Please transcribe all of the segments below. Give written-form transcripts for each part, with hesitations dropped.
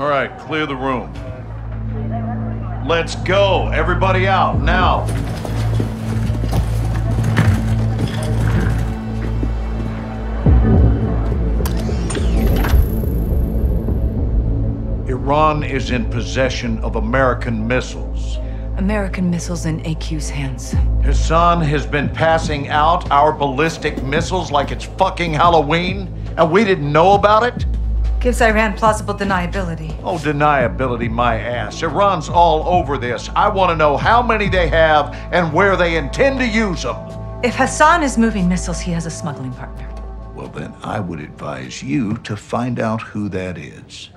All right, clear the room. Let's go. Everybody out now. Iran is in possession of American missiles. American missiles in AQ's hands. Hassan has been passing out our ballistic missiles like it's fucking Halloween, and we didn't know about it? Gives Iran plausible deniability. Oh, deniability, my ass. Iran's all over this. I want to know how many they have and where they intend to use them. If Hassan is moving missiles, he has a smuggling partner. Well, then I would advise you to find out who that is.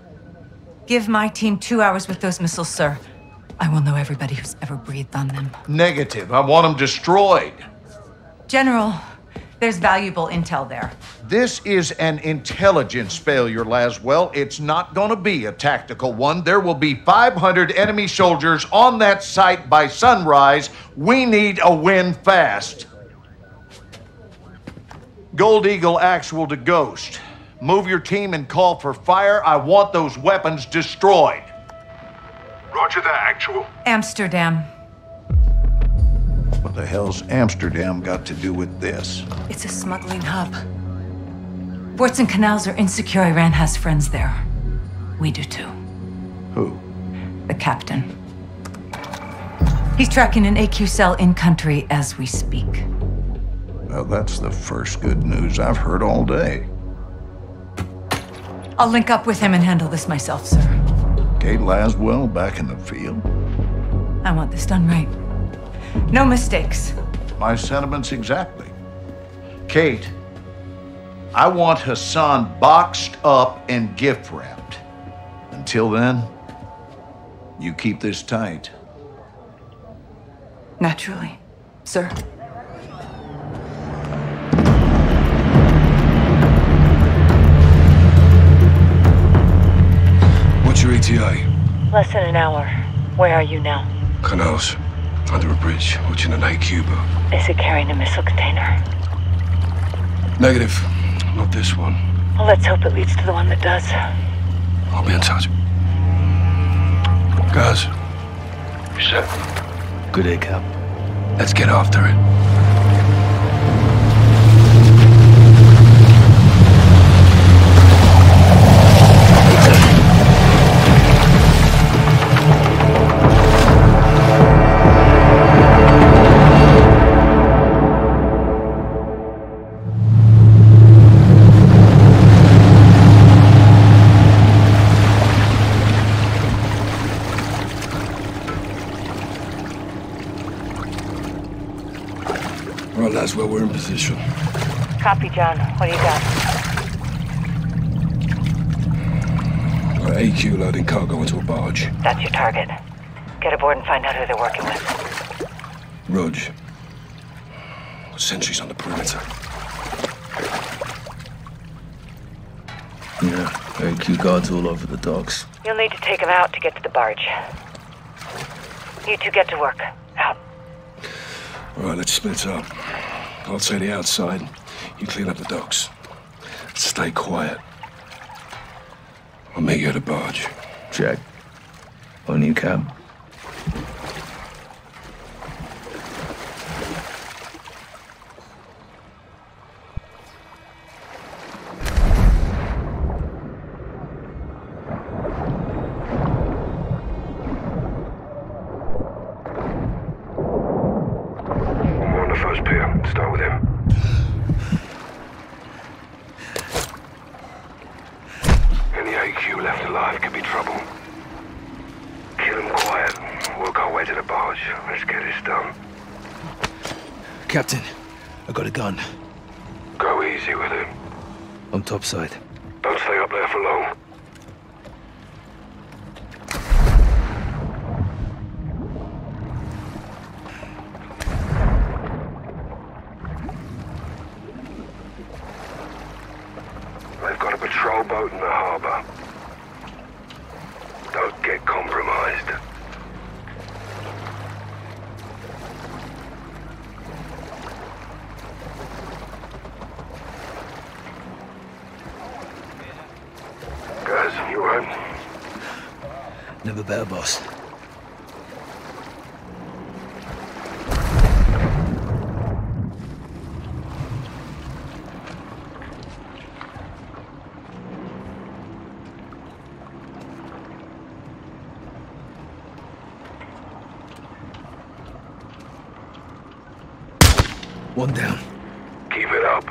Give my team 2 hours with those missiles, sir. I will know everybody who's ever breathed on them. Negative. I want them destroyed. General, there's valuable intel there. This is an intelligence failure, Laswell. It's not going to be a tactical one. There will be 500 enemy soldiers on that site by sunrise. We need a win fast. Gold Eagle Actual to Ghost. Move your team and call for fire. I want those weapons destroyed. Roger that, Actual. Amsterdam. What the hell's Amsterdam got to do with this? It's a smuggling hub. Ports and canals are insecure. Iran has friends there. We do too. Who? The captain. He's tracking an AQ cell in country as we speak. Well, that's the first good news I've heard all day. I'll link up with him and handle this myself, sir. Kate Laswell back in the field? I want this done right. No mistakes. My sentiments exactly. Kate, I want Hassan boxed up and gift wrapped. Until then, you keep this tight. Naturally, sir. Your ETA? Less than an hour. Where are you now? Canals. Under a bridge, watching an AQ boat. Is it carrying a missile container? Negative. Not this one. Well, let's hope it leads to the one that does. I'll be in touch. Guys. You set? Good day, Cap. Let's get after it. That's where we're in position. Copy, John. What do you got? We're AQ loading cargo into a barge. That's your target. Get aboard and find out who they're working with. Rudge. Sentries on the perimeter. Yeah, AQ guards all over the docks. You'll need to take them out to get to the barge. You two get to work. Out. All right, let's split up. I'll take the outside. You clean up the docks. Stay quiet. I'll meet you at a barge. Jack. On you, Cam. Side. Don't stay up there for long. They've got a patrol boat in the harbour. Don't get compromised. Never better, boss. One down. Keep it up.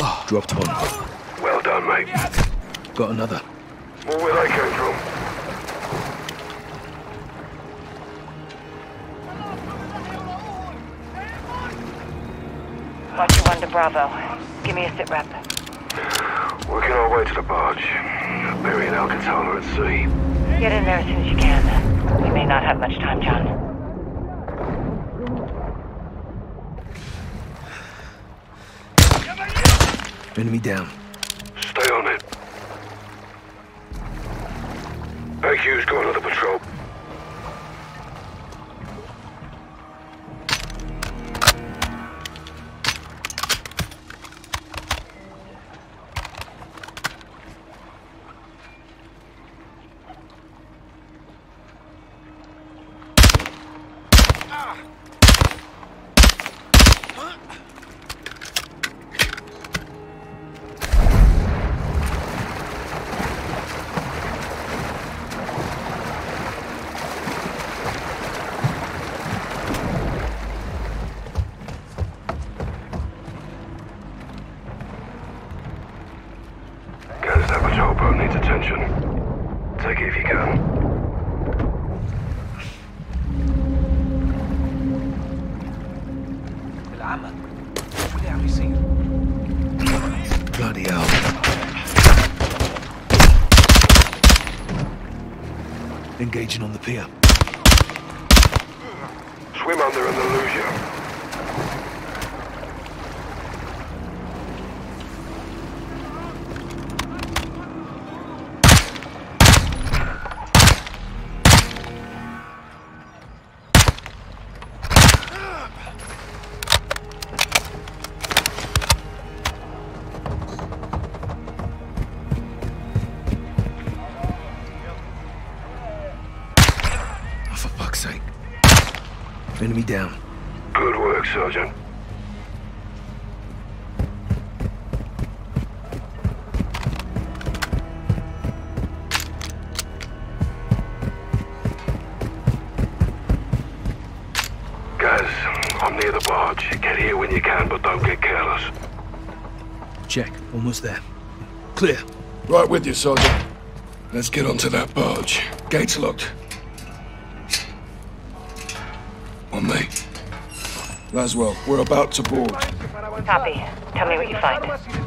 Oh, dropped one. Well done, mate. Got another. Well, where they came from? Roger 1 to Bravo. Give me a sit rep. Working our way to the barge. Burying Alcatala at sea. Get in there as soon as you can. We may not have much time, John. Enemy down. Stay on it. AQ's got another patrol. Take it if you can. Bloody hell. Engaging on the pier. Swim under and they'll lose you. Enemy down. Good work, Sergeant. Guys, I'm near the barge. Get here when you can, but don't get careless. Check. Almost there. Clear. Right with you, Sergeant. Let's get onto that barge. Gate's locked. On me. Laswell, we're about to board. Copy. Tell me what you find.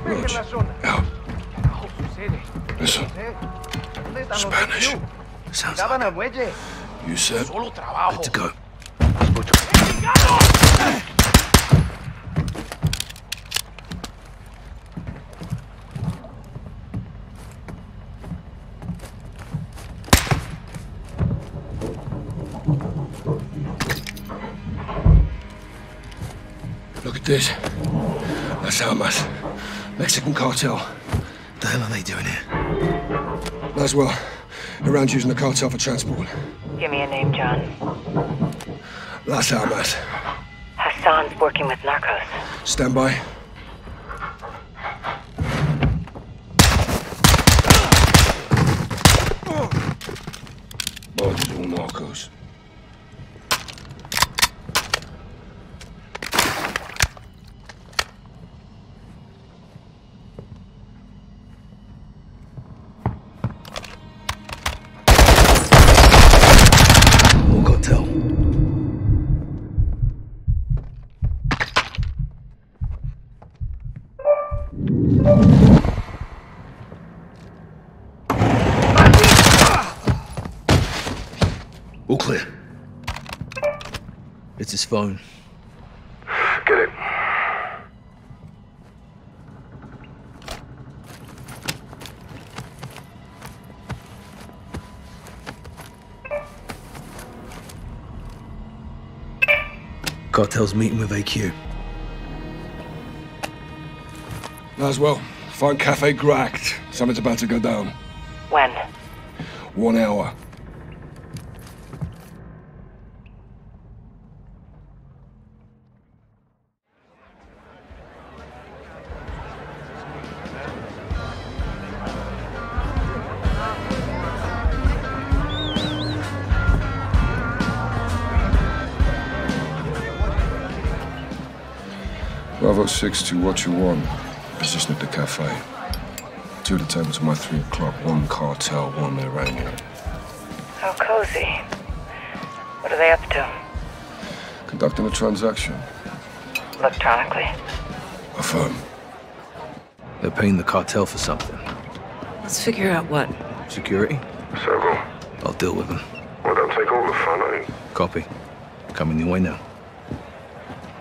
Roach. Out. Listen. Spanish. Sounds like it. You said, good to go. Look at this. Las Almas. Mexican cartel. What the hell are they doing here? Laswell, around using the cartel for transport. Give me a name, John. Las Almas. Hassan's working with narcos. Stand by. Barge is all narcos. All clear. It's his phone. Get it. Cartel's meeting with AQ. Laswell, find Cafe Gracht. Something's about to go down. When? 1 hour. Bravo 6 to what you want. Position at the cafe. 2 of the tables by 3 o'clock. 1 cartel, 1 Iranian. How cozy. What are they up to? Conducting a transaction. Electronically? Affirm. They're paying the cartel for something. Let's figure out what. Security? Several. I'll deal with them. Well, don't take all the fun, eh? Copy. Coming your way now.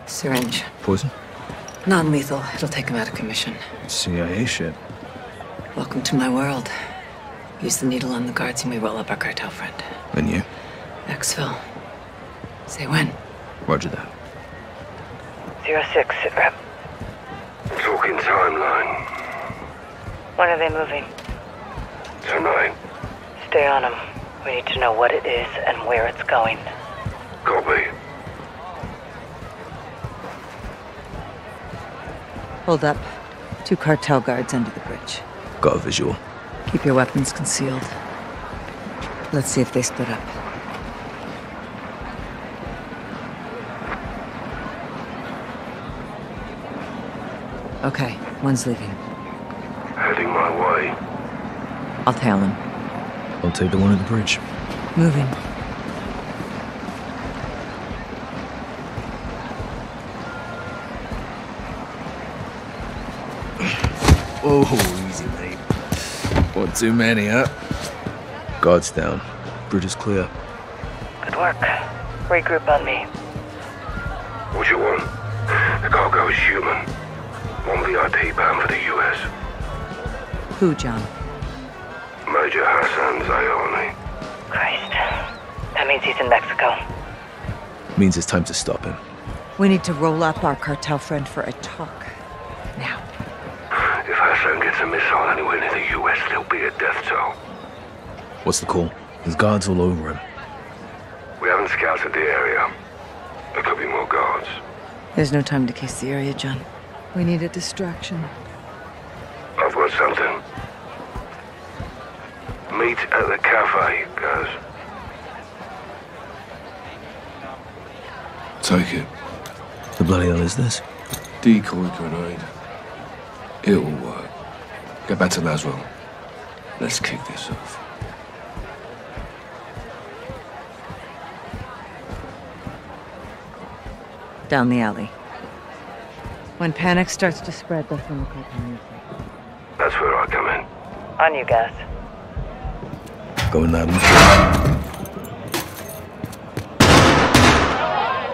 Syringe. Poison? Non-lethal. It'll take him out of commission. CIA shit. Welcome to my world. Use the needle on the guards and we roll up our cartel friend. And you? Exfil. Say when. Roger that. 06, sit rep. Talking timeline. When are they moving? Tonight. Stay on them. We need to know what it is and where it's going. Copy. Hold up. 2 cartel guards under the bridge. Got a visual. Keep your weapons concealed. Let's see if they split up. Okay, one's leaving. Heading my way. I'll tail him. I'll take the one at the bridge. Moving. Oh, easy, mate. What, too many, huh? Guards down. Bridge is clear. Good work. Regroup on me. What do you want? The cargo is human. One VIP bound for the US. Who, John? Major Hassan Zyani. Christ. That means he's in Mexico. Means it's time to stop him. We need to roll up our cartel friend for a talk. Now. If Hassan gets a missile anywhere near the US, there'll be a death toll. What's the call? There's guards all over him. We haven't scouted the area. There could be more guards. There's no time to case the area, John. We need a distraction. I've got something. Meet at the cafe, guys. Take it. The bloody hell is this? Decoy grenade. It'll work. Get back to Laswell. Let's kick this off. Down the alley. When panic starts to spread, that's when we'll call panic. That's where I come in. On you guys. Going that way.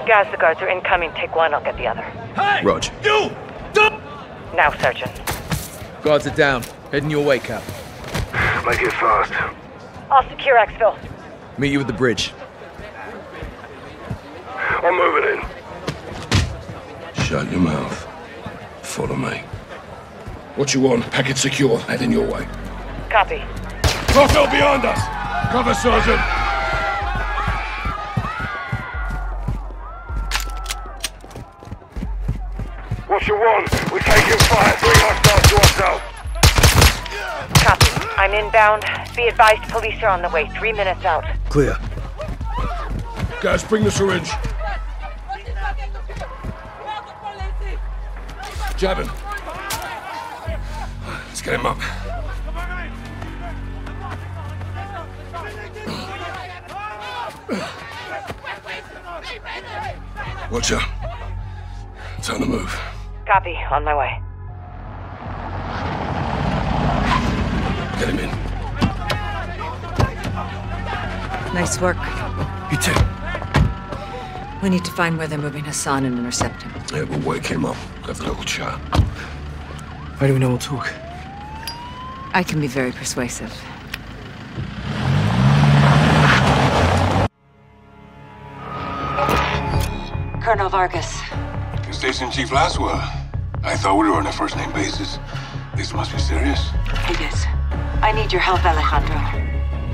Guys, the guards are incoming. Take one, I'll get the other. Hey! Roger. You! Now, Sergeant. Guards are down. Heading your way, Cap. Make it fast. I'll secure Exville. Meet you at the bridge. I'm moving in. Shut your mouth. Follow me. What you want? Packet secure. Heading your way. Copy. Cartel beyond us! Cover, Sergeant! What you want? We're taking fire. 3 hostiles to us out. Copy. I'm inbound. Be advised, police are on the way. 3 minutes out. Clear. Guys, bring the syringe. Jabbing. Let's get him up. Watch out. Time to move. Copy. On my way. Get him in. Nice work. You too. We need to find where they're moving Hassan and intercept him. Yeah, we'll wake him up. Have a little chat. Why do we know we'll talk? I can be very persuasive. Colonel Vargas. Station Chief Laswell. I thought we were on a first-name basis. This must be serious. It is. I need your help, Alejandro.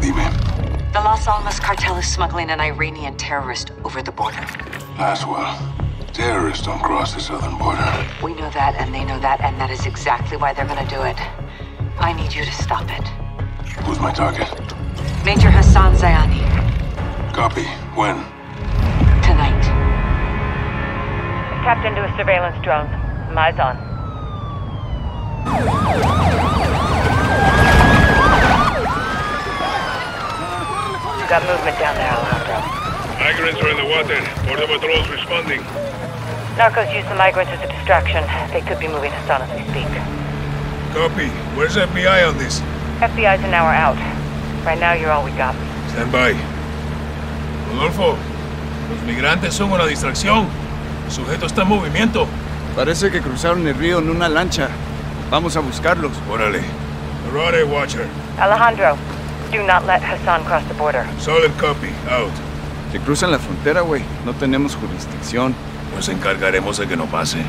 Dime. The Las Almas cartel is smuggling an Iranian terrorist over the border. Laswell, terrorists don't cross the southern border. We know that, and they know that, and that is exactly why they're gonna do it. I need you to stop it. Who's my target? Major Hassan Zyani. Copy. When? Tonight. Tapped into a surveillance drone. Eyes on. Got movement down there, Alejandro. Migrants are in the water. Border patrols responding. Narcos use the migrants as a distraction. They could be moving us on as we speak. Copy. Where's FBI on this? FBI's an hour out. Right now, you're all we got. Stand by. Rodolfo, los migrantes son una distracción. Sujeto está en movimiento. Parece que cruzaron el río en una lancha. Vamos a buscarlos. Órale. Alright, Watcher. Alejandro, do not let Hassan cross the border. Solid copy. Out. Se cruzan la frontera, güey. No tenemos jurisdicción. Nos encargaremos de que no pase.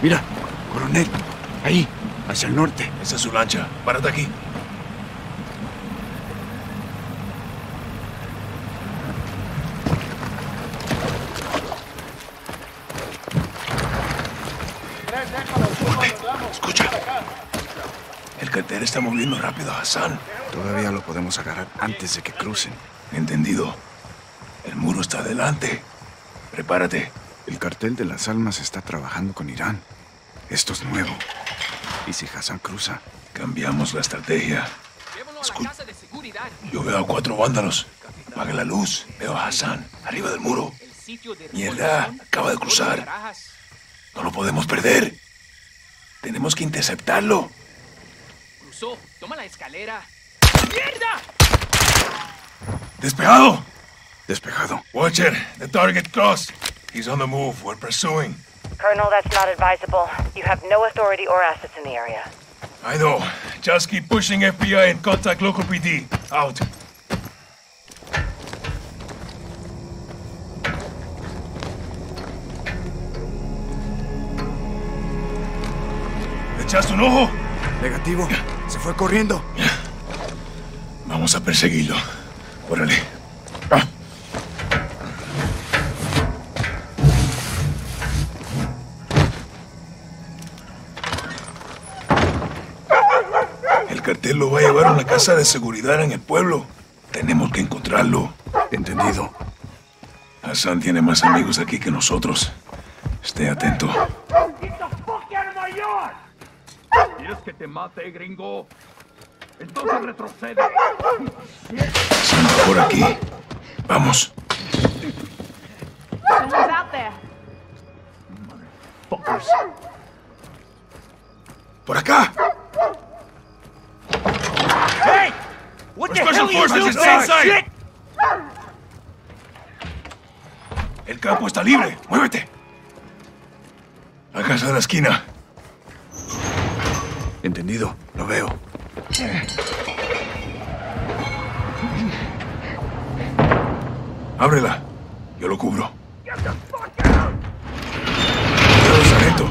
Mira, coronel. Ahí. Hacia el norte. Esa es su lancha. Párate aquí. Ponte. Escucha. El cartel está moviendo rápido a Hassan. Todavía lo podemos agarrar antes de que crucen. Entendido. El muro está adelante. Prepárate. El cartel de Las Almas está trabajando con Irán. Esto es nuevo. ¿Y si Hassan cruza? Cambiamos la estrategia. Escucha. Yo veo a 4 vándalos. Apaga la luz. Veo a Hassan, arriba del muro. Mierda, acaba de cruzar. No lo podemos perder. Tenemos que interceptarlo. Cruzó. Toma la escalera. ¡Mierda! ¡Despejado! Despejado. Watcher, the target crossed. He's on the move. We're pursuing. Colonel, that's not advisable. You have no authority or assets in the area. I know. Just keep pushing FBI and contact local PD. Out. ¿Le echaste un ojo? Negativo. Se fue corriendo. Vamos a perseguirlo. Órale. Ah. Él lo va a llevar a una casa de seguridad en el pueblo. Tenemos que encontrarlo. Entendido. Hassan tiene más amigos aquí que nosotros. Esté atento. Get the fuck out of my yard. ¿Quieres que te mate, gringo? Entonces retrocede. Hassan va por aquí. Vamos. Someone's out there. Motherfuckers. Por acá. What the hell are you doing? Shit! El campo está libre. Muévete. La casa de la esquina. Entendido. Lo veo. Ábrela. Yo lo cubro. Cuidado, sargento.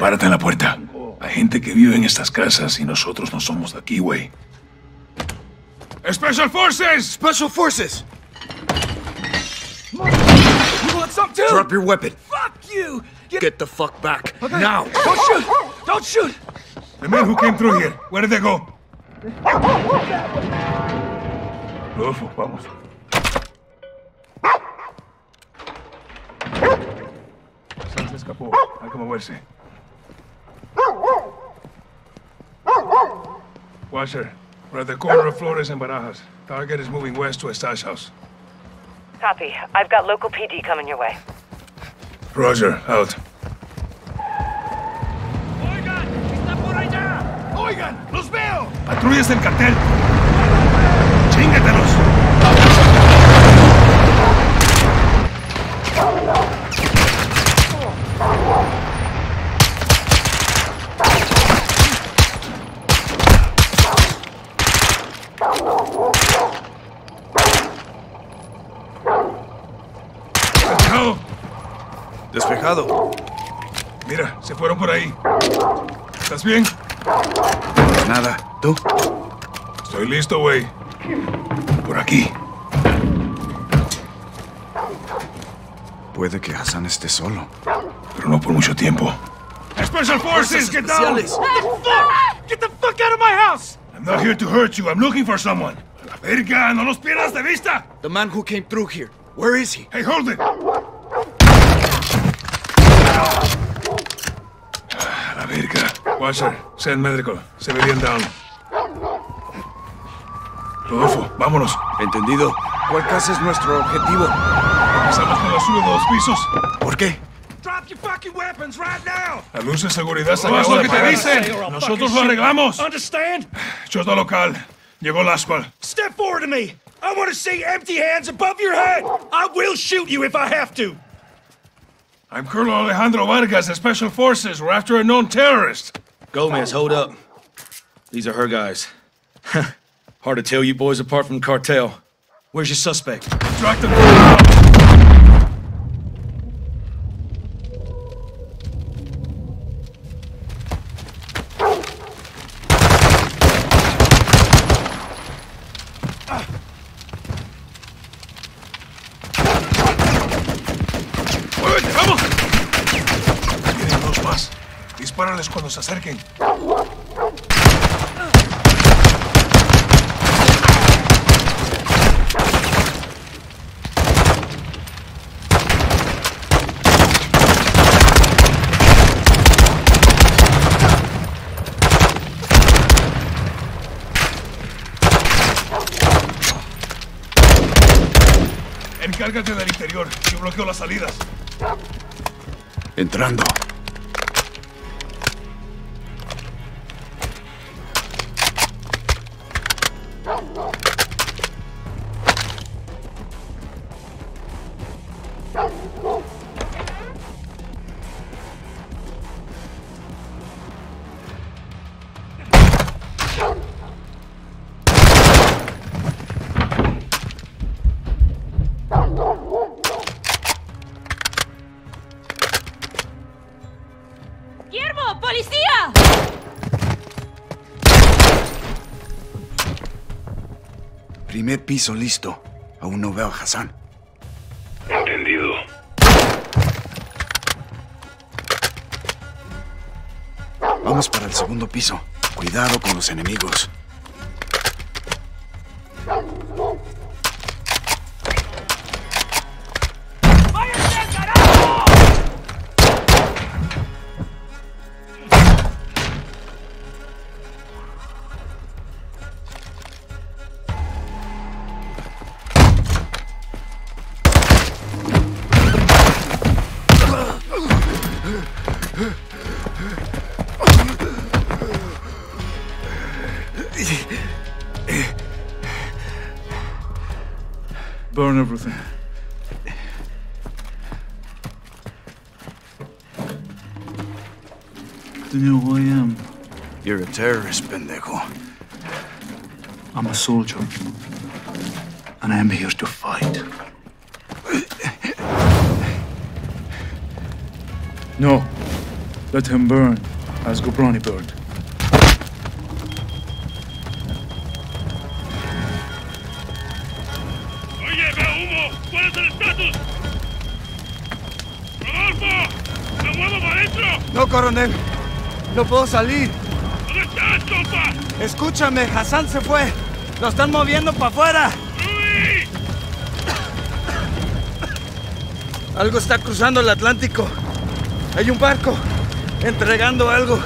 Párate en la puerta. Hay gente que vive en estas casas y nosotros no somos de aquí, güey. Special Forces! Special Forces! You want some too? Drop your weapon. Fuck you! Get the fuck back. Okay. Now! Don't shoot! Don't shoot! The men who came through here, where did they go? Rodolfo, vamos. Se escapó. Hay que moverse. Watcher, we're at the corner of Flores and Barajas. Target is moving west to a stash house. Copy. I've got local PD coming your way. Roger, out. Oigan, está por allá. Oigan, los veo. Patrullas del cartel. Chíngatelos. Despejado. Mira, se fueron por ahí. ¿Estás bien? Nada. ¿Tú? Estoy listo, güey. Por aquí. Puede que Hassan esté solo. Pero no por mucho tiempo. Special Forces, get down! Get the fuck out of my house! I'm not here to hurt you. I'm looking for someone. A la verga, no los pierdas de vista! The man who came through here. Where is he? Hey, hold it! La verga. Watcher, send medical. Se ve bien down. Rodolfo, vámonos. Entendido. ¿Cuál casa es nuestro objetivo? Empezamos con la suba de 2 pisos. ¿Por qué? Drop your fucking weapons right now. La luz de seguridad se acabó de parar. ¡Haz lo que te dicen! ¡Nosotros lo arreglamos! Understand? Chota local. Llegó Laswell. Step forward to me. I want to see empty hands above your head. I will shoot you if I have to. I'm Colonel Alejandro Vargas, the Special Forces. We're after a known terrorist. Gomez, hold up. These are her guys. Hard to tell you boys apart from the cartel. Where's your suspect? Track them down. Dispárales cuando se acerquen. Encárgate del interior. Yo bloqueo las salidas. Entrando. Primer piso listo. Aún no veo a Hassan. Entendido. Vamos para el segundo piso. Cuidado con los enemigos. Burn everything. Do you know who I am? You're a terrorist, pendejo. I'm a soldier. And I'm here to fight. No. Let him burn, as Gobrani burned. No, coronel. No puedo salir. ¿Dónde estás, compa? Escúchame, Hassan se fue. Lo están moviendo para afuera. ¡Luis! Algo está cruzando el Atlántico. Hay un barco entregando algo.